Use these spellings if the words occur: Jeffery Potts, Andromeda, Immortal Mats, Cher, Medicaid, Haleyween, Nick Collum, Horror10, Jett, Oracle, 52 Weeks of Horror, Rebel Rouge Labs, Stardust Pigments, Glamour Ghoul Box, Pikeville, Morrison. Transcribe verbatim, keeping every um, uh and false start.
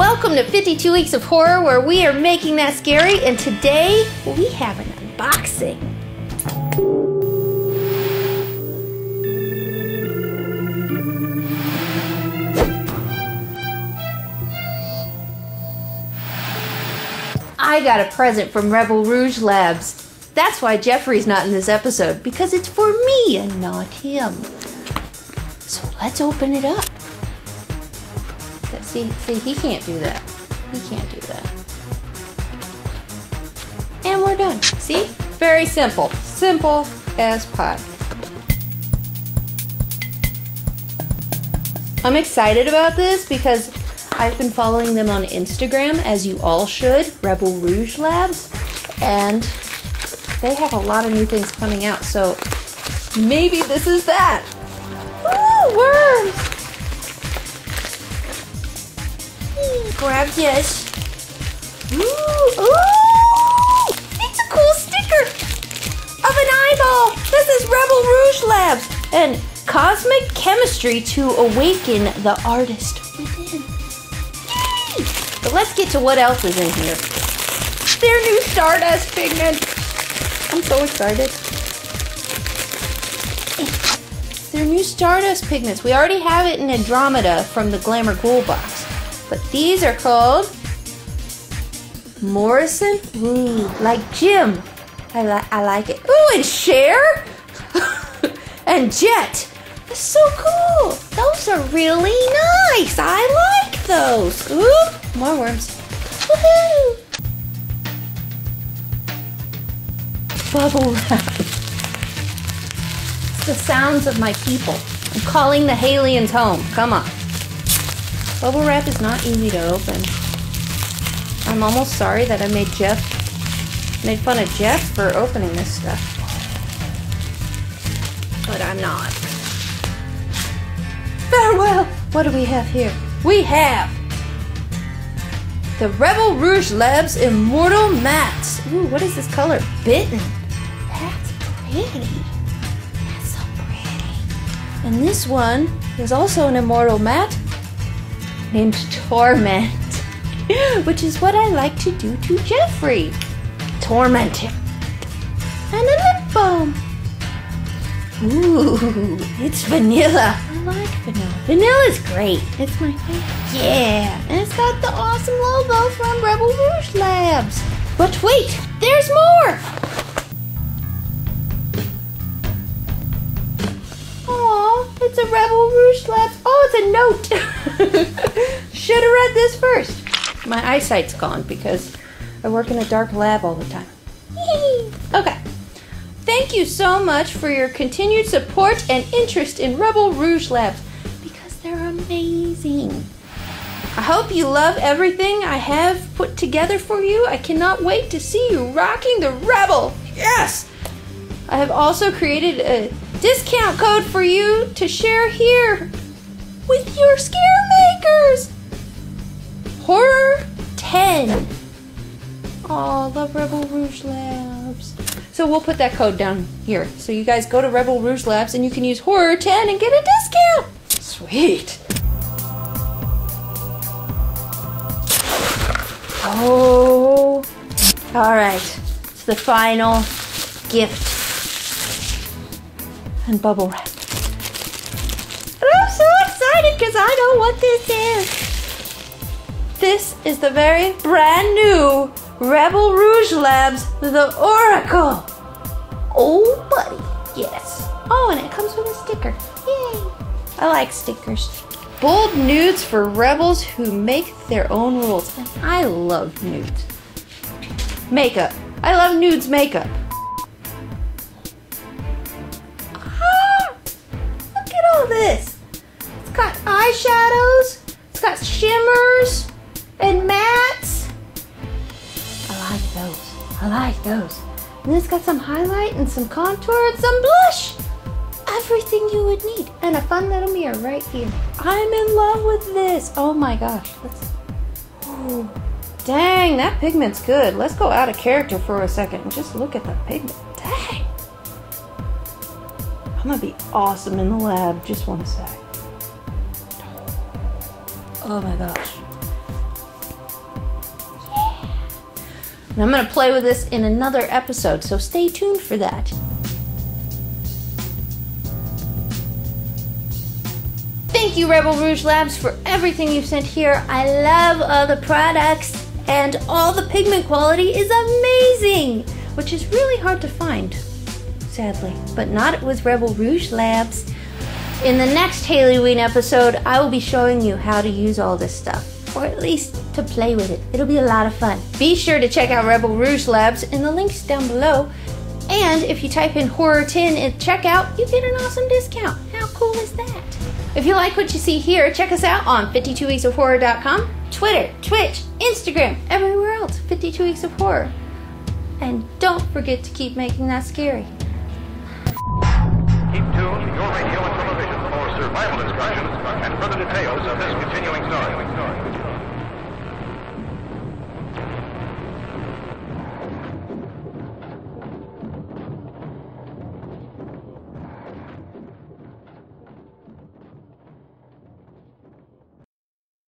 Welcome to fifty-two Weeks of Horror, where we are making that scary, and today we have an unboxing. I got a present from Rebel Rouge Labs. That's why Jeffrey's not in this episode, because it's for me and not him. So let's open it up. See, see, he can't do that. He can't do that. And we're done. See? Very simple. Simple as pie. I'm excited about this because I've been following them on Instagram, as you all should, Rebel Rouge Labs, and they have a lot of new things coming out, so maybe this is that. Woo! Worms! Grab this. Ooh, ooh! It's a cool sticker of an eyeball. This is Rebel Rouge Labs and Cosmic Chemistry to Awaken the Artist Within. Yay! But let's get to what else is in here. Their new Stardust Pigments. I'm so excited. Their new Stardust Pigments. We already have it in Andromeda from the Glamour Ghoul Box. But these are called Morrison. Ooh, like Jim. I, li I like it. Ooh, and Cher. And Jet. That's so cool. Those are really nice. I like those. Ooh, more worms. Woohoo. Bubble wrap. It's the sounds of my people. I'm calling the aliens home. Come on. Bubble wrap is not easy to open. I'm almost sorry that I made Jeff, made fun of Jeff for opening this stuff. But I'm not. Farewell! What do we have here? We have the Rebel Rouge Labs Immortal Mats. Ooh, what is this color? Bitten. That's pretty. That's so pretty. And this one is also an Immortal Mat, named Torment, which is what I like to do to Jeffrey. Torment him. And a lip balm. Ooh, it's vanilla. I like vanilla. Vanilla's great. It's my favorite. Yeah, and it's got the awesome logo from Rebel Rouge Labs. But wait, there's more. Aw, it's a Rebel Rouge Labs. Oh, it's a note. Should have read this first. My eyesight's gone because I work in a dark lab all the time. Okay. Thank you so much for your continued support and interest in Rebel Rouge Labs, because they're amazing. I hope you love everything I have put together for you. I cannot wait to see you rocking the Rebel. Yes! I have also created a discount code for you to share here with your scare makers. Horror ten. Oh, love Rebel Rouge Labs. So we'll put that code down here. So you guys go to Rebel Rouge Labs and you can use Horror ten and get a discount. Sweet. Oh. All right. It's the final gift. And bubble wrap. Because I know what this is. This is the very brand new Rebel Rouge Labs, the Oracle. Oh, buddy, yes. Oh, and it comes with a sticker. Yay! I like stickers. Bold nudes for rebels who make their own rules. And I love nudes. Makeup. I love nudes makeup. Ah! Look at all this. It's got eyeshadows, it's got shimmers, and mattes. I like those, I like those. And it's got some highlight and some contour and some blush. Everything you would need. And a fun little mirror right here. I'm in love with this. Oh my gosh. Let's, ooh, dang, that pigment's good. Let's go out of character for a second and just look at the pigment. Dang. I'm gonna be awesome in the lab, just one sec. Oh my gosh. And I'm going to play with this in another episode, so stay tuned for that. Thank you, Rebel Rouge Labs, for everything you've sent here. I love all the products, and all the pigment quality is amazing, which is really hard to find, sadly, but not with Rebel Rouge Labs. In the next Halyween episode, I will be showing you how to use all this stuff, or at least to play with it. It'll be a lot of fun. Be sure to check out Rebel Rouge Labs in the links down below, and if you type in Horror ten at checkout, you get an awesome discount. How cool is that? If you like what you see here, check us out on fifty-two weeks of horror dot com, Twitter, Twitch, Instagram, everywhere else, fifty-two weeks of horror. And don't forget to keep making that scary. Keep tuned to your radio and television for survival instructions and further details of this continuing story.